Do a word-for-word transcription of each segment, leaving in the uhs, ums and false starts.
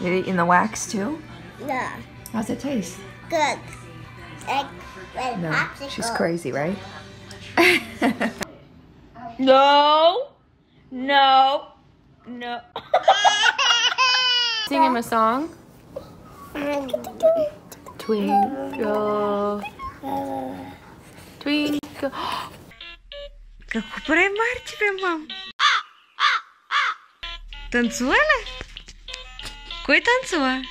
You're eating the wax too? Yeah. How's it taste? Good. Like, like no, popsicle. She's crazy, right? No. No. No. Sing him a song. Twinkle. Twinkle. Kako premar tebe imam. Танцувала? Кой танцува?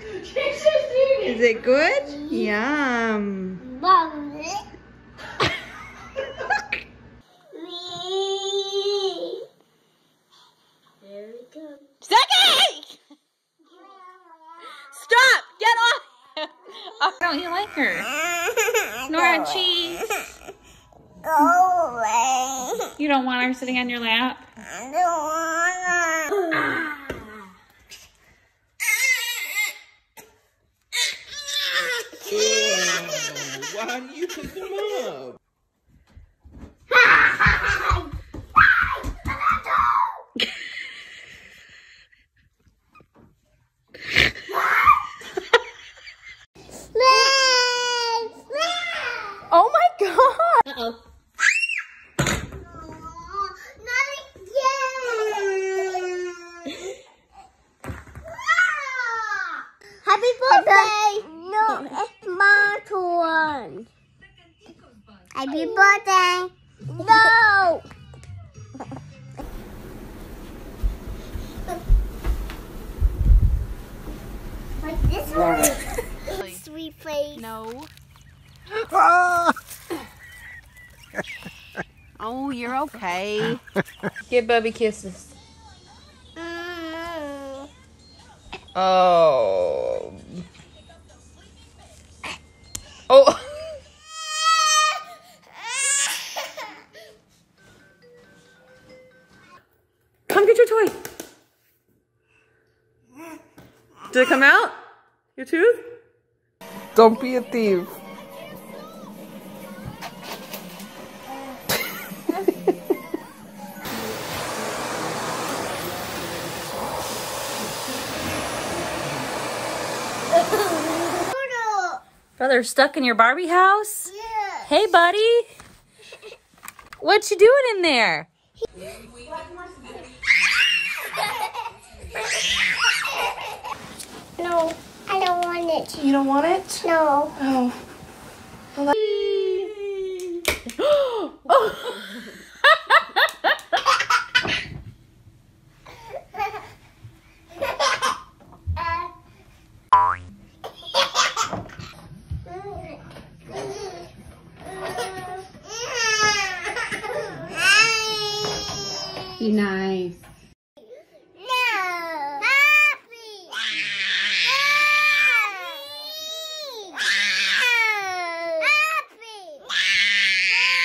Is it good? Yum. There we go. Zeki! Stop! Get off! Oh, don't you like her? Snore on cheese. Go away. You don't want her sitting on your lap? I don't want her. Why do you pick them up? Oh my god! Uh-oh. Happy birthday! No, it's my turn. Happy birthday! No! Like this one? Sweet place. No. Oh, you're okay. Give Bubby kisses. Mm. Oh. Oh. Come get your toy. Did it come out? Your tooth? Don't be a thief. Brother stuck in your Barbie house? Yeah. Hey, buddy. What you doing in there? No, I don't want it. You don't want it? No. Oh. Well, oh. Be nice. No.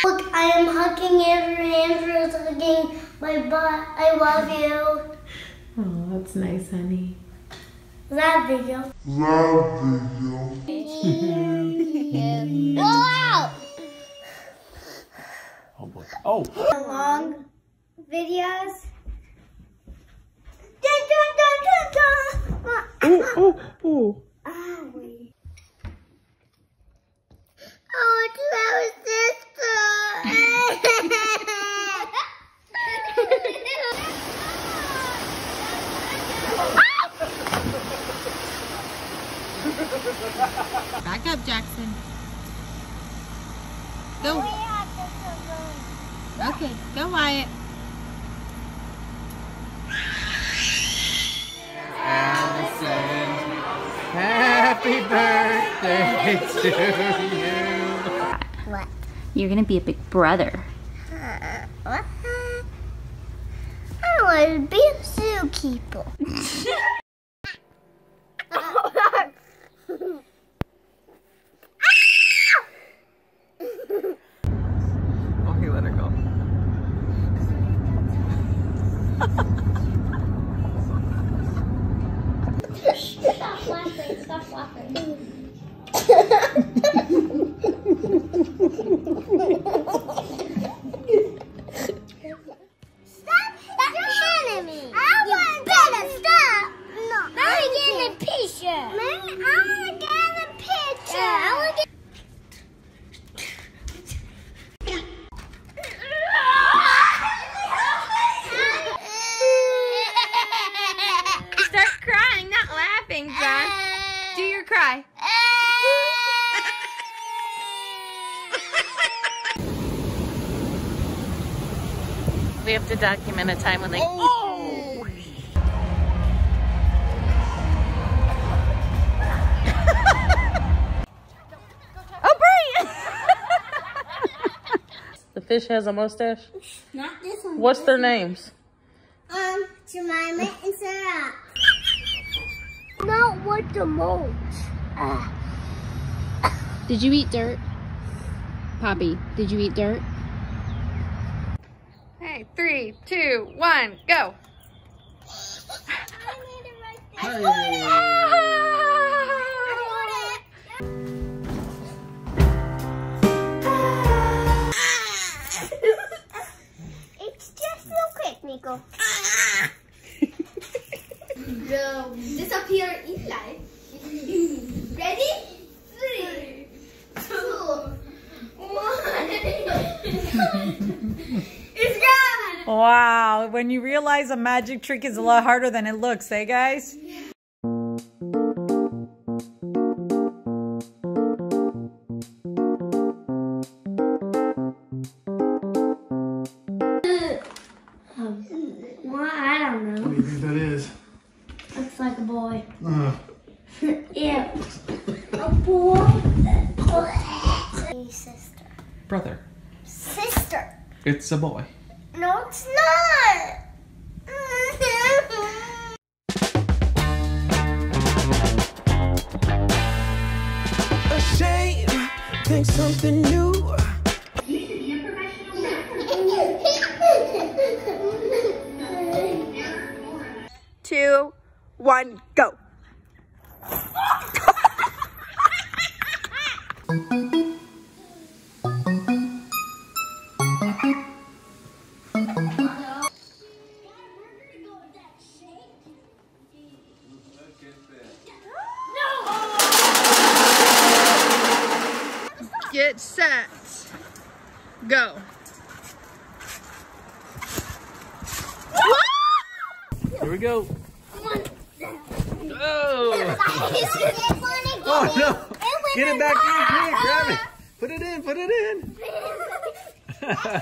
Look, I am hugging Andrew. Andrew's hugging my butt. I love you. Oh, that's nice, honey. Love you. Love you. Wow. Oh boy. Oh. How long? Videos. Dun, dun, dun, dun, dun. Oh, oh, oh. Oh, two hours sister. Back up, Jackson. Go. Okay, go, Wyatt. Allison, happy birthday to you. What? You're gonna be a big brother. Uh, what? I want to be a zookeeper. Okay, let her go. Stop laughing, stop laughing. Stop shouting at me. I want you better stop we have to document a time when they... Oh! Oh, Brian! The fish has a mustache? Not this one. What's their names? Um, Jemima and Sarah. Not with the mulch. Uh. Did you eat dirt? Poppy, did you eat dirt? Hey, three, two, one, go. I need it right there. I got it. It's just real quick, Nico. Go. Disappear in life. Ready? Three, two, one. Wow, when you realize a magic trick is a lot harder than it looks, eh guys? Yeah. Well, I don't know. What do you think that is? Looks like a boy. Uh. Yeah. A boy. Sister. Brother. Sister. It's a boy. No, it's not! Ashamed, think something new. Two, one, go! Get set, go. Here we go. Oh! Oh no! Get it back in, grab it. Put it in, put it in.